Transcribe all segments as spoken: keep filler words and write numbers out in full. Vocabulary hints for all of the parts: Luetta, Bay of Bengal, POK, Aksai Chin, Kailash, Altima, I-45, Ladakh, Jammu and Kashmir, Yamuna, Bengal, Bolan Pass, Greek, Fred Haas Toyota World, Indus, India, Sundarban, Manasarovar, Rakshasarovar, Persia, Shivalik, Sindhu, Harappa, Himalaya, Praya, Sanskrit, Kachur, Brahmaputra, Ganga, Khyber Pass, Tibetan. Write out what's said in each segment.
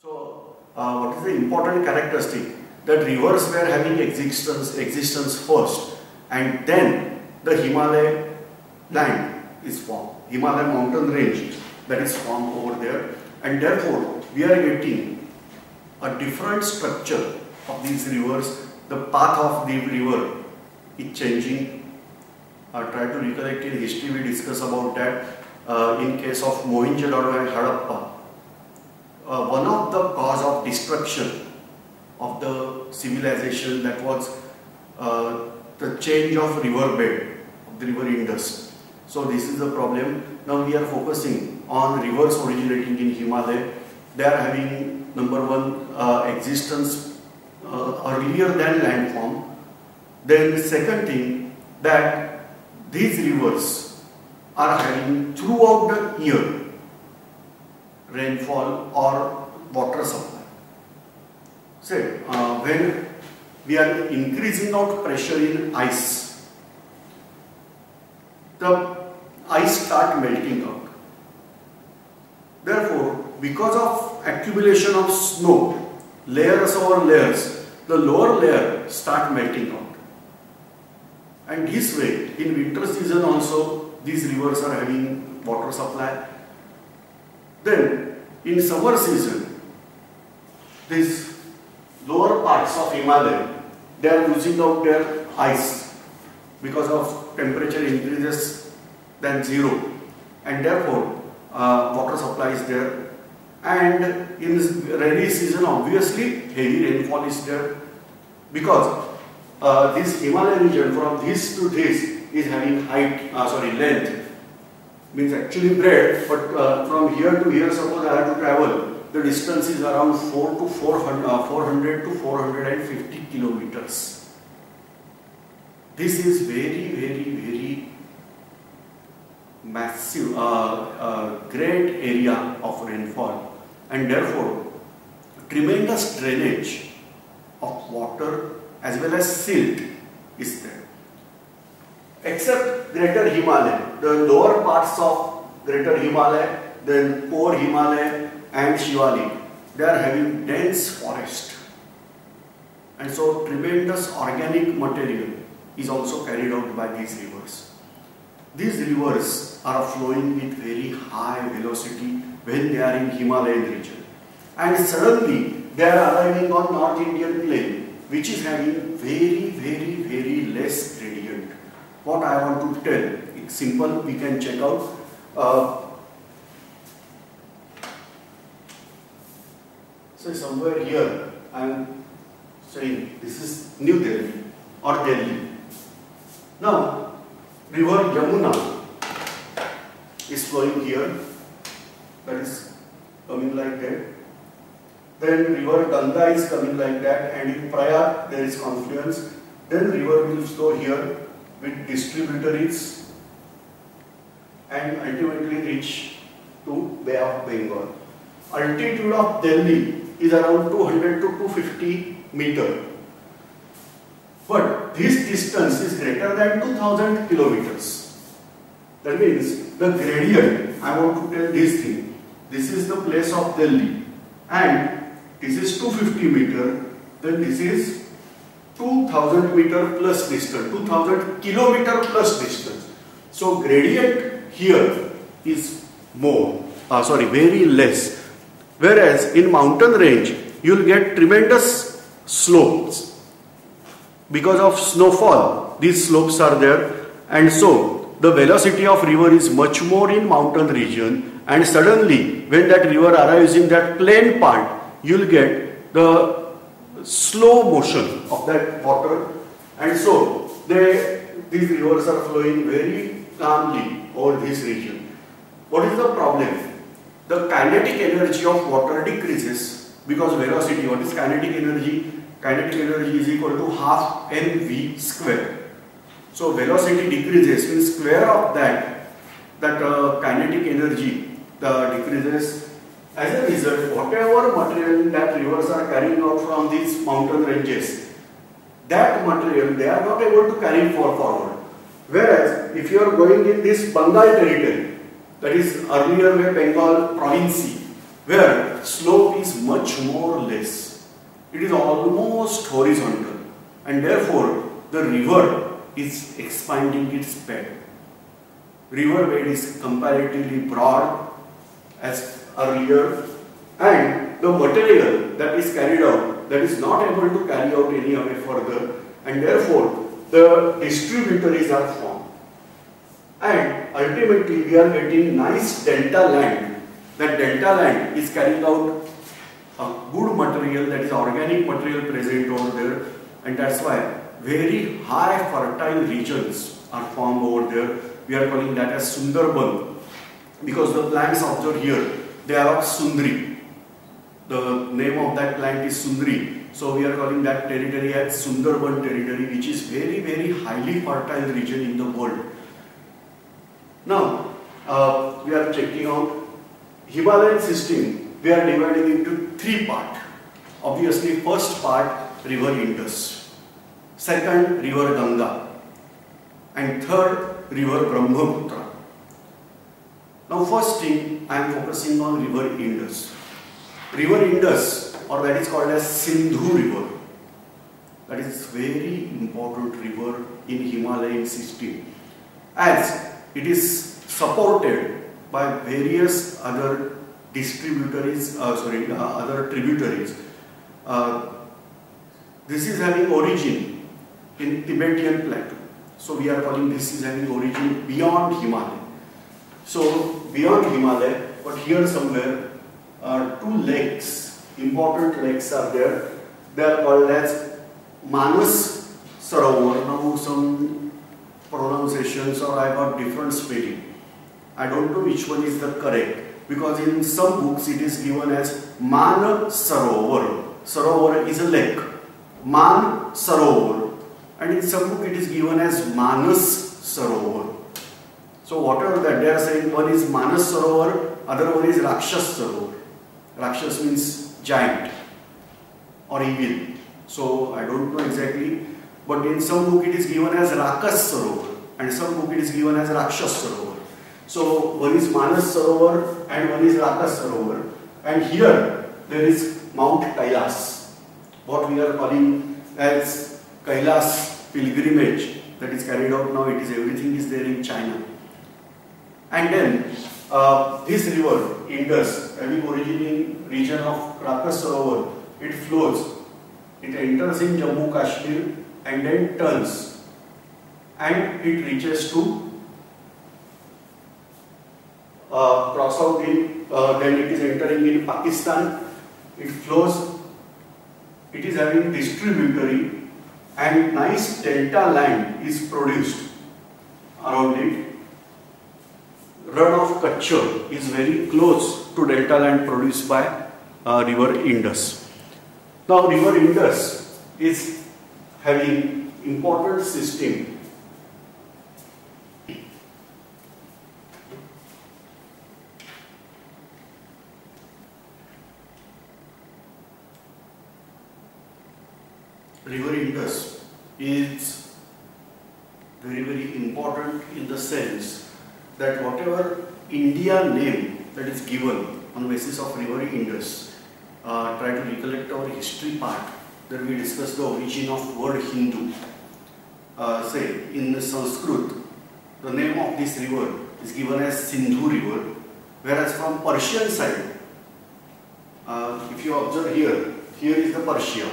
So, uh, what is the important characteristic? That rivers were having existence, existence first, and then the Himalaya land is formed, Himalaya mountain range that is formed over there, and therefore we are getting a different structure of these rivers. The path of the river is changing. I try to recollect in history, we discuss about that uh, in case of Mohenjo Daro and Harappa. Uh, one of the cause of destruction of the civilization that was uh, the change of riverbed of the river Indus. So this is the problem. Now we are focusing on rivers originating in Himalaya. They are having number one uh, existence uh, earlier than landform. Then the second thing that these rivers are having throughout the year rainfall or water supply. Say, uh, when we are increasing out pressure in ice, the ice start melting out. Therefore, because of accumulation of snow, layers over layers, the lower layer start melting out. And this way, in winter season also, these rivers are having water supply. Then, in summer season, this lower parts of Himalaya, they are losing out their ice because of temperature increases than zero, and therefore uh, water supply is there. And in rainy season, obviously heavy rainfall is there, because uh, this Himalaya region from this to this is having height, uh, sorry length, means actually breadth, but uh, from here to here, suppose I have to travel, the distance is around four hundred to four hundred fifty kilometers. This is very, very, very massive, uh, uh, great area of rainfall, and therefore tremendous drainage of water as well as silt is there. Except Greater Himalaya, the lower parts of Greater Himalaya, then Poor Himalaya, and Shivalik, they are having dense forest, and so tremendous organic material is also carried out by these rivers. These rivers are flowing with very high velocity when they are in Himalayan region, and suddenly they are arriving on North Indian plain, which is having very, very, very less gradient. What I want to tell, it's simple, we can check out. Uh, So somewhere here I am saying this is New Delhi or Delhi. Now river Yamuna is flowing here, that is coming like that. Then river Ganga is coming like that, and in Praya there is confluence. Then river will flow here with distributaries and ultimately reach to Bay of Bengal. Altitude of Delhi is around two hundred to two hundred fifty meter, but this distance is greater than two thousand kilometers. That means the gradient, I want to tell this thing, this is the place of Delhi, and this is two hundred fifty meter, then this is two thousand meter plus distance, two thousand kilometer plus distance. So gradient here is more, uh, sorry, very less. Whereas in mountain range, you will get tremendous slopes. Because of snowfall, these slopes are there, and so the velocity of river is much more in mountain region, and suddenly when that river arrives in that plain part, you will get the slow motion of that water, and so they, these rivers are flowing very calmly over this region. What is the problem? The kinetic energy of water decreases because velocity. What is kinetic energy? Kinetic energy is equal to half mv square. So velocity decreases, means square of that, that uh, kinetic energy uh, decreases. As a result, whatever material that rivers are carrying out from these mountain ranges, that material they are not able to carry forward. Whereas if you are going in this Bengal territory, that is earlier Bengal province, where slope is much more less. It is almost horizontal, and therefore the river is expanding its bed. River bed is comparatively broad as earlier, and the material that is carried out, that is not able to carry out any of it further, and therefore the distributaries are formed. And ultimately we are getting nice delta land. That delta land is carrying out a good material, that is organic material present over there, and that's why very high fertile regions are formed over there. We are calling that as Sundarban, because the plants observed here, they are of Sundri. The name of that plant is Sundri. So we are calling that territory as Sundarban territory, which is very very highly fertile region in the world. Now uh, we are checking out Himalayan system. We are dividing into three parts. Obviously, first part river Indus, second river Ganga, and third river Brahmaputra. Now first thing, I am focusing on river Indus. River Indus, or that is called as Sindhu river. That is very important river in Himalayan system, as it is supported by various other distributaries, uh, sorry, uh, other tributaries. Uh, this is having origin in Tibetan plateau. So we are calling this is having origin beyond Himalaya. So beyond Himalaya, but here somewhere are uh, two lakes, important lakes are there. They are called as Manasarovar. Now some pronunciations, or I got different spelling. I don't know which one is the correct, because in some books it is given as Manasarovar. Sarovar is a lake. Manasarovar. And in some book it is given as Manasarovar. So whatever that they are saying, one is Manasarovar, other one is Rakshasarovar. Rakshas means giant or evil. So I don't know exactly, but in some book it is given as Rakshasarovar, and some book it is given as Rakshasarovar. So one is Manasarovar and one is Rakshasarovar. And here there is Mount Kailash, what we are calling as Kailash pilgrimage, that is carried out now. It is everything is there in China. And then uh, this river Indus, having origin in region of Rakshasarovar, it flows, it enters in Jammu and Kashmir and then turns, and it reaches to Uh, cross out in, uh, then it is entering in Pakistan, it flows, it is having distributary, and nice delta land is produced around it. Run of Kachur is very close to delta land produced by uh, river Indus. Now river Indus is having important system. River Indus is very very important in the sense that whatever India name that is given on the basis of river Indus, uh, try to recollect our history part that we discussed the origin of word Hindu. Uh, say in Sanskrit, the name of this river is given as Sindhu river, whereas from Persian side, uh, if you observe here, here is the Persia.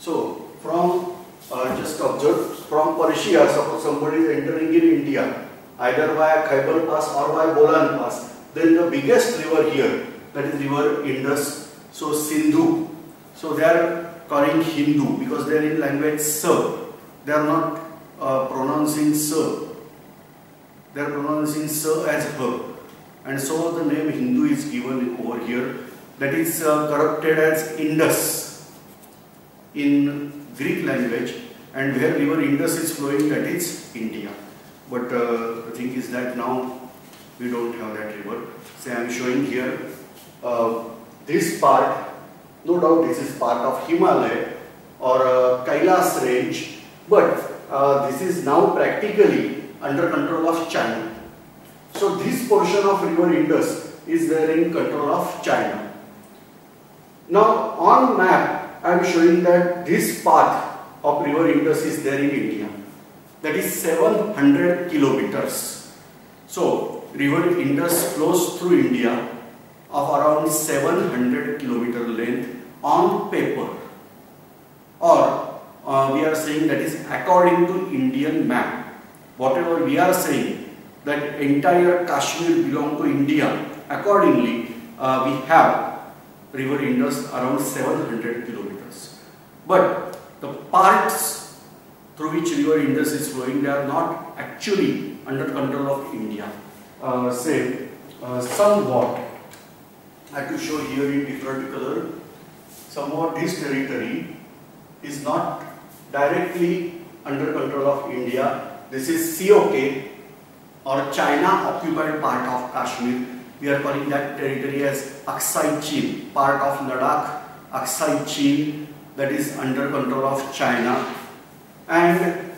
So from, uh, just observe, from Persia, suppose somebody is entering in India, either via Khyber Pass or via Bolan Pass, then the biggest river here, that is river Indus, so Sindhu, so they are calling Hindu, because they are in language Sa, they are not uh, pronouncing Sa, they are pronouncing Sa as H, and so the name Hindu is given over here, that is uh, corrupted as Indus in Greek language, and where river Indus is flowing, that is India. But uh, the thing is that now we don't have that river. So I am showing here uh, this part, no doubt this is part of Himalaya or uh, Kailash range, but uh, this is now practically under control of China. So this portion of river Indus is there in control of China. Now on map, I am showing that this path of river Indus is there in India. That is seven hundred kilometers. So river Indus flows through India of around seven hundred kilometer length on paper. Or uh, we are saying that is according to Indian map. Whatever we are saying that entire Kashmir belongs to India. Accordingly, uh, we have river Indus around seven hundred kilometers. But the parts through which river Indus is flowing, they are not actually under control of India. Uh, say, uh, somewhat, I have to show here in different color, somewhat this territory is not directly under control of India. This is C O K or China occupied part of Kashmir. We are calling that territory as Aksai Chin, part of Ladakh, Aksai Chin, that is under control of China. And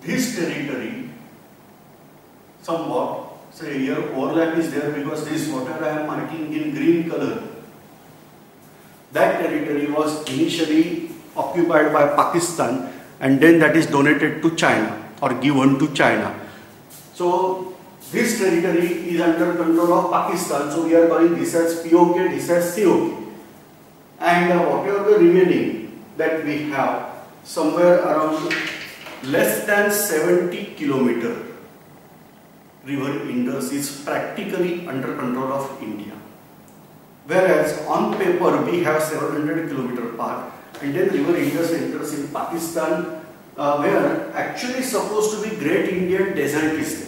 this territory, somewhat, say here overlap is there because this water I am marking in green color. That territory was initially occupied by Pakistan and then that is donated to China or given to China. So this territory is under control of Pakistan, so we are calling this as P O K, this as C O K. And uh, whatever the remaining that we have, somewhere around less than seventy kilometer, river Indus is practically under control of India. Whereas on paper we have seven hundred kilometer part, and then river Indus enters in Pakistan, uh, where actually supposed to be Great Indian Desert is there.